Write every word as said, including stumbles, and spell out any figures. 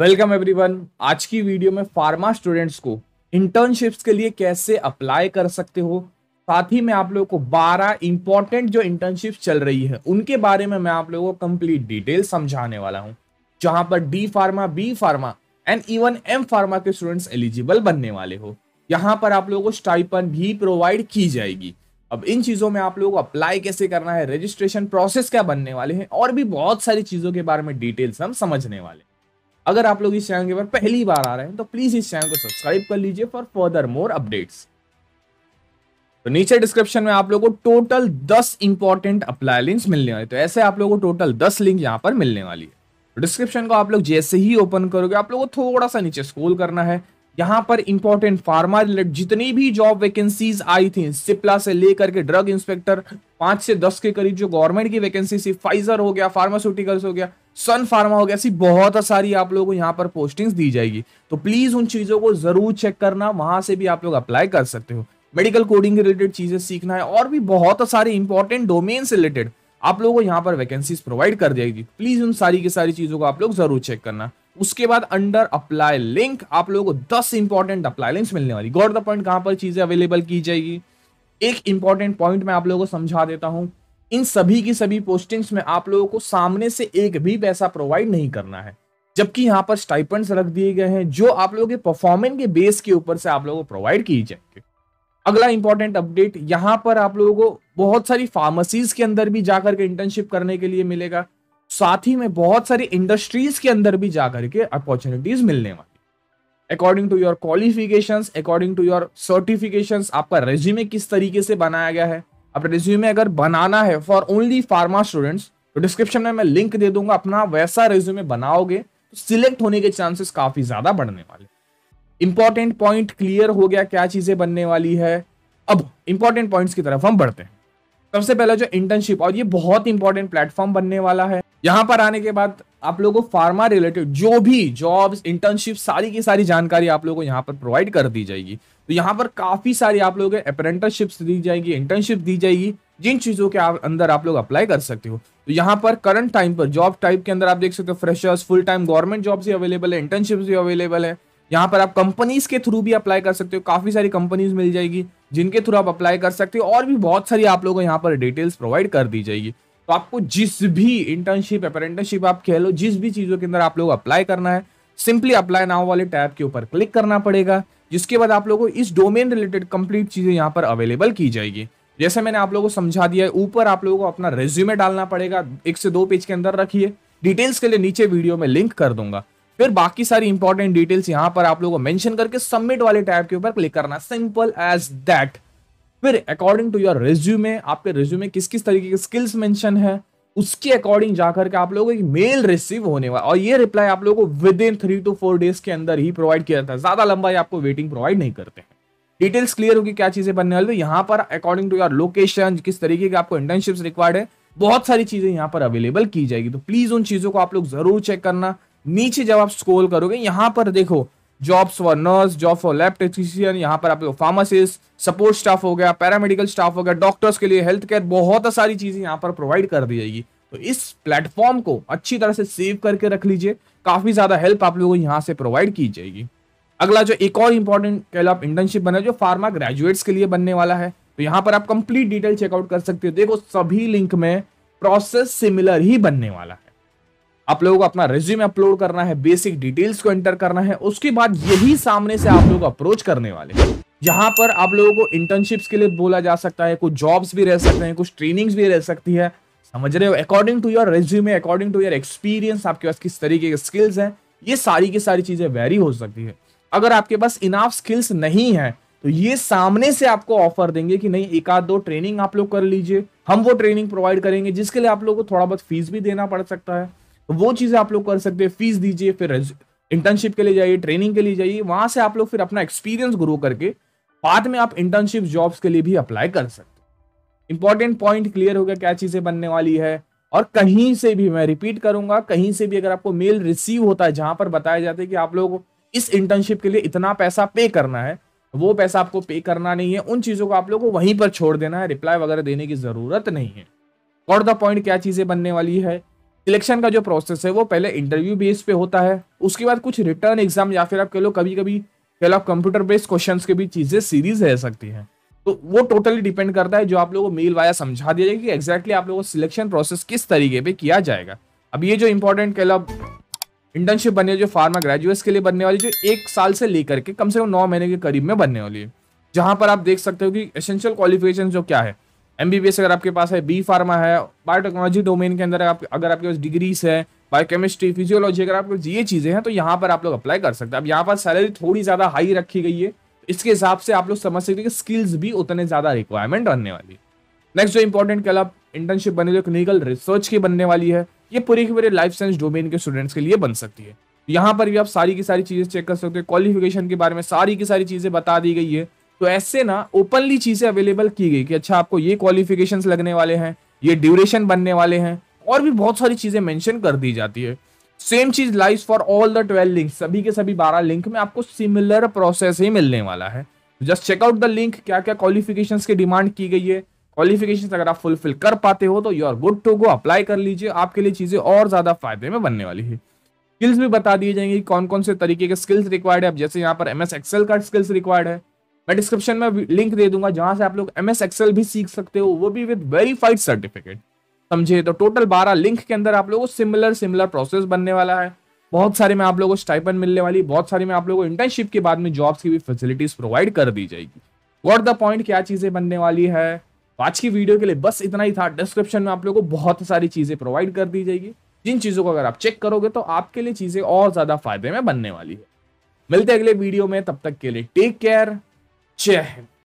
Welcome everyone. आज की video में फार्मा स्टूडेंट्स को इंटर्नशिप्स के लिए कैसे अप्लाई कर सकते हो, साथ ही मैं आप लोगों को बारह इंपॉर्टेंट जो इंटर्नशिप्स चल रही है उनके बारे में मैं आप लोगों को कंप्लीट डिटेल समझाने वाला हूं, जहां पर D pharma, B pharma and even M pharma के स्टूडेंट्स एलिजिबल बनने वाले हो। यहाँ पर आप लोगों को स्टाइपेंड भी प्रोवाइड की जाएगी। अब इन चीज़ों में आप लोगों को अप्लाई कैसे करना है, रजिस्ट्रेशन प्रोसेस क्या बनने वाले हैं और भी बहुत सारी चीज़ों के बारे में डिटेल्स हम समझने वाले हैं। अगर आप लोग इस चैनल के ऊपर पहली बार आ रहे हैं तो प्लीज इस चैनल को सब्सक्राइब कर लीजिए फॉर फर्दर मोर अपडेट्स। तो नीचे डिस्क्रिप्शन में आप लोगों को टोटल दस इंपॉर्टेंट अप्लाई लिंक्स मिलने वाली, तो ऐसे आप लोगों को टोटल दस लिंक यहां पर मिलने वाली है। तो डिस्क्रिप्शन को आप लोग जैसे ही ओपन करोगे आप लोगों को थोड़ा सा नीचे स्क्रॉल करना है। यहाँ पर इंपॉर्टेंट फार्मा रिलेटेड जितनी भी जॉब वैकेंसीज आई थी, सिप्ला से लेकर के ड्रग इंस्पेक्टर, पांच से दस के करीब जो गवर्नमेंट की वैकेंसी थी, फाइजर हो गया, फार्मास्यूटिकल्स हो गया, सन फार्मा हो गया, ऐसी बहुत सारी आप लोगों को यहाँ पर पोस्टिंग्स दी जाएगी। तो प्लीज उन चीजों को जरूर चेक करना, वहां से भी आप लोग अप्लाई कर सकते हो। मेडिकल कोडिंग के रिलेटेड चीजें सीखना है और भी बहुत सारे इंपॉर्टेंट डोमेन से रिलेटेड आप लोगों को यहाँ पर वैकेंसीज प्रोवाइड कर जाएगी। प्लीज उन सारी की सारी चीजों को आप लोग जरूर चेक करना। उसके बाद अंडर अप्लाई लिंक आप लोगों को दस इंपॉर्टेंट अप्लाई लिंक्स मिलने वाली। गॉट द पॉइंट, कहां पर चीजें अवेलेबल की जाएगी, एक इंपॉर्टेंट पॉइंट मैं आप लोगों को समझा देता हूं। इन सभी की सभी पोस्टिंग्स में आप लोगों को सामने से एक भी पैसा प्रोवाइड नहीं करना है, जबकि यहां पर स्टाइपेंड्स रख दिए गए हैं जो आप लोगों के परफॉर्मेंस के बेस के ऊपर से आप लोगों को प्रोवाइड की जाएगी। अगला इंपॉर्टेंट अपडेट, यहां पर आप लोगों को बहुत सारी फार्मेसीज के अंदर भी जाकर के इंटर्नशिप करने के लिए मिलेगा, साथ ही में बहुत सारी इंडस्ट्रीज के अंदर भी जाकर के अपॉर्चुनिटीज मिलने वाली। According to your qualifications, according to your certifications, आपका रेज्यूमे किस तरीके से बनाया गया है। अब रेज्यूमे अगर बनाना है फॉर ओनली फार्मा स्टूडेंट्स तो डिस्क्रिप्शन में मैं लिंक दे दूंगा। अपना वैसा रेज्यूमे बनाओगे तो सिलेक्ट होने के चांसेस काफी ज्यादा बढ़ने वाले। इंपॉर्टेंट पॉइंट क्लियर हो गया, क्या चीजें बनने वाली है। अब इंपॉर्टेंट पॉइंट्स की तरफ हम बढ़ते हैं। सबसे पहला जो इंटर्नशिप, और ये बहुत इंपॉर्टेंट प्लेटफॉर्म बनने वाला है। यहाँ पर आने के बाद आप लोगों को फार्मा रिलेटेड जो भी जॉब्स, इंटर्नशिप, सारी की सारी जानकारी आप लोगों को यहाँ पर प्रोवाइड कर दी जाएगी। तो यहाँ पर काफी सारी आप लोगों के अप्रेंटिसशिप्स दी जाएगी, इंटर्नशिप दी जाएगी, जिन चीज़ों के आप अंदर आप लोग अप्लाई कर सकते हो। तो यहाँ पर करंट टाइम पर जॉब टाइप के अंदर आप देख सकते हो, freshers, full time government jobs भी अवेलेबल है, इंटर्नशिप्स भी अवेलेबल है। यहाँ पर आप कंपनीज के थ्रू भी अप्लाई कर सकते हो, काफी सारी कंपनीज मिल जाएगी जिनके थ्रू आप अप्लाई कर सकते हो, और भी बहुत सारी आप लोगों को यहाँ पर डिटेल्स प्रोवाइड कर दी जाएगी। तो आपको जिस भी इंटर्नशिप, अप्रेंटिसशिप आप कह लो, जिस भी चीज़ों के अंदर आप लोग अप्लाई करना है, सिंपली अप्लाई नाउ वाले टैब के ऊपर क्लिक करना पड़ेगा, जिसके बाद आप लोगों को इस डोमेन रिलेटेड कंप्लीट चीज़ें यहाँ पर अवेलेबल की जाएगी। जैसे मैंने आप लोगों को समझा दिया है, ऊपर आप लोगों को अपना रेज्यूमे डालना पड़ेगा, एक से दो पेज के अंदर रखिए। डिटेल्स के लिए नीचे वीडियो में लिंक कर दूंगा। फिर बाकी सारी इंपॉर्टेंट डिटेल्स यहाँ पर आप लोगों को मेंशन करके सबमिट वाले टैब के ऊपर क्लिक करना, सिंपल एज दैट। फिर अकॉर्डिंग टू योर रेज्यूमे, आपके रेज्यूमे किस किस तरीके के स्किल्स मेंशन है उसके अकॉर्डिंग जाकर के आप लोगों को एक मेल रिसीव होने वाला, और ये रिप्लाई आप लोगों को within three to four days के अंदर ही प्रोवाइड किया जाता है। ज्यादा लंबा आपको वेटिंग प्रोवाइड नहीं करते हैं। डिटेल्स क्लियर होगी, क्या चीजें बनने वाली है। यहाँ पर अकॉर्डिंग टू योर लोकेशन, किस तरीके के आपको इंटर्नशिप्स रिक्वायर्ड है, बहुत सारी चीजें यहाँ पर अवेलेबल की जाएगी। तो प्लीज उन चीजों को आप लोग जरूर चेक करना। नीचे जब आप स्क्रॉल करोगे यहाँ पर देखो, jobs for nurse, job for lab technician, यहाँ पर आप लोग फार्मासिस्ट, सपोर्ट स्टाफ हो गया, पैरामेडिकल स्टाफ हो गया, डॉक्टर्स के लिए हेल्थ केयर, बहुत सारी चीजें यहाँ पर प्रोवाइड कर दी जाएगी। तो इस प्लेटफॉर्म को अच्छी तरह से सेव करके रख लीजिए, काफी ज्यादा हेल्प आप लोगों को यहाँ से प्रोवाइड की जाएगी। अगला जो एक और इंपॉर्टेंट कहला आप इंटर्नशिप बना जो फार्मा ग्रेजुएट्स के लिए बनने वाला है, तो यहाँ पर आप कंप्लीट डिटेल चेकआउट कर सकते हो। देखो सभी लिंक में प्रोसेस सिमिलर ही बनने वाला है। आप लोगों को अपना रेज्यूमे अपलोड करना है, बेसिक डिटेल्स को एंटर करना है, उसके बाद यही सामने से आप लोग अप्रोच करने वाले हैं। यहाँ पर आप लोगों को इंटर्नशिप्स के लिए बोला जा सकता है, कुछ जॉब्स भी रह सकते हैं, कुछ ट्रेनिंग्स भी रह सकती है, समझ रहे हो। According to your resume, according to your experience, आपके पास किस तरीके के स्किल्स हैं, ये सारी की सारी चीजें वेरी हो सकती है। अगर आपके पास इनाफ स्किल्स नहीं है तो ये सामने से आपको ऑफर देंगे कि नहीं, एक आध दो ट्रेनिंग आप लोग कर लीजिए, हम वो ट्रेनिंग प्रोवाइड करेंगे, जिसके लिए आप लोगों को थोड़ा बहुत फीस भी देना पड़ सकता है। वो चीजें आप लोग कर सकते हैं, फीस दीजिए, फिर इंटर्नशिप के लिए जाइए, ट्रेनिंग के लिए जाइए, वहां से आप लोग फिर अपना एक्सपीरियंस ग्रो करके बाद में आप इंटर्नशिप जॉब्स के लिए भी अप्लाई कर सकते हैं। इंपॉर्टेंट पॉइंट क्लियर हो गया, क्या चीजें बनने वाली है। और कहीं से भी, मैं रिपीट करूंगा, कहीं से भी अगर आपको मेल रिसीव होता है जहां पर बताया जाता है कि आप लोग इस इंटर्नशिप के लिए इतना पैसा पे करना है, वो पैसा आपको पे करना नहीं है, उन चीजों को आप लोग को वहीं पर छोड़ देना है, रिप्लाई वगैरह देने की जरूरत नहीं है। और द पॉइंट, क्या चीजें बनने वाली है। इलेक्शन का जो प्रोसेस है वो पहले इंटरव्यू बेस पे होता है, उसके बाद कुछ रिटर्न एग्जाम या फिर आप कह लो कभी कभी कह लो आप कंप्यूटर बेस्ड क्वेश्चंस के भी चीजें सीरीज रह सकती हैं। तो वो टोटली डिपेंड करता है, जो आप लोगों को मेल वाया समझा दिया जाएगा कि एग्जैक्टली आप लोगों को सिलेक्शन प्रोसेस किस तरीके पे किया जाएगा। अब ये जो इंपॉर्टेंट कह लो इंटर्नशिप बनने जो फार्मा ग्रेजुएट्स के लिए बनने वाली, जो एक साल से लेकर के कम से कम नौ महीने के करीब में बनने वाली है, जहाँ पर आप देख सकते हो कि एसेंशियल क्वालिफिकेशन जो क्या है, एमबीबीएस अगर आपके पास है, बी फार्मा है, बायोटेक्नोलॉजी डोमेन के अंदर आप अगर आपके पास डिग्रीज है, बायोकेमिस्ट्री फिजियोलॉजी अगर आपके पास ये चीज़ें हैं तो यहाँ पर आप लोग अप्लाई कर सकते हैं। अब यहाँ पर सैलरी थोड़ी ज़्यादा हाई रखी गई है, इसके हिसाब से आप लोग समझ सकते हो कि स्किल्स भी उतने ज़्यादा रिक्वायरमेंट बनने वाली है। नेक्स्ट जो इंपॉर्टेंट कल आप इंटर्नशिप बने जो क्लिनिकल रिसर्च की बनने वाली है, ये पूरी की पूरी लाइफ साइंस डोमेन के स्टूडेंट्स के लिए बन सकती है। यहाँ पर भी आप सारी की सारी चीज़ें चेक कर सकते हो, क्वालिफिकेशन के बारे में सारी की सारी चीज़ें बता दी गई है। तो ऐसे ना ओपनली चीज़ें अवेलेबल की गई कि अच्छा आपको ये क्वालिफिकेशंस लगने वाले हैं, ये ड्यूरेशन बनने वाले हैं, और भी बहुत सारी चीज़ें मेंशन कर दी जाती है। सेम चीज़ lies for all the twelve link, सभी के सभी बारह लिंक में आपको सिमिलर प्रोसेस ही मिलने वाला है। जस्ट चेकआउट द लिंक, क्या क्या क्वालिफिकेशंस की डिमांड की गई है, क्वालिफिकेशंस अगर आप फुलफिल कर पाते हो तो you are good to go, apply कर लीजिए, आपके लिए चीज़ें और ज़्यादा फायदे में बनने वाली है। स्किल्स भी बता दिए जाएंगे कौन कौन से तरीके के स्किल्स रिक्वायर्ड है। अब जैसे यहाँ पर एम एस एक्सेल का स्किल्स रिक्वायर्ड है, मैं डिस्क्रिप्शन में लिंक दे दूंगा जहां से आप लोग एम एस एक्सेल भी सीख सकते हो, वो भी विद वेरीफाइड सर्टिफिकेट, समझे। तो टोटल बारह लिंक के अंदर आप लोगों को सिमिलर सिमिलर प्रोसेस बनने वाला है। बहुत सारे में आप लोगों को स्टाइपेंड मिलने वाली, बहुत सारे में आप लोगों को इंटर्नशिप के बाद में जॉब्स की भी फैसिलिटीज प्रोवाइड कर दी जाएगी। व्हाट द पॉइंट, क्या चीज़ें बनने वाली है। आज की वीडियो के लिए बस इतना ही था। डिस्क्रिप्शन में आप लोगों को बहुत सारी चीज़ें प्रोवाइड कर दी जाएगी, जिन चीज़ों को अगर आप चेक करोगे तो आपके लिए चीज़ें और ज़्यादा फायदे में बनने वाली है। मिलते हैं अगले वीडियो में, तब तक के लिए टेक केयर, जय हिंद।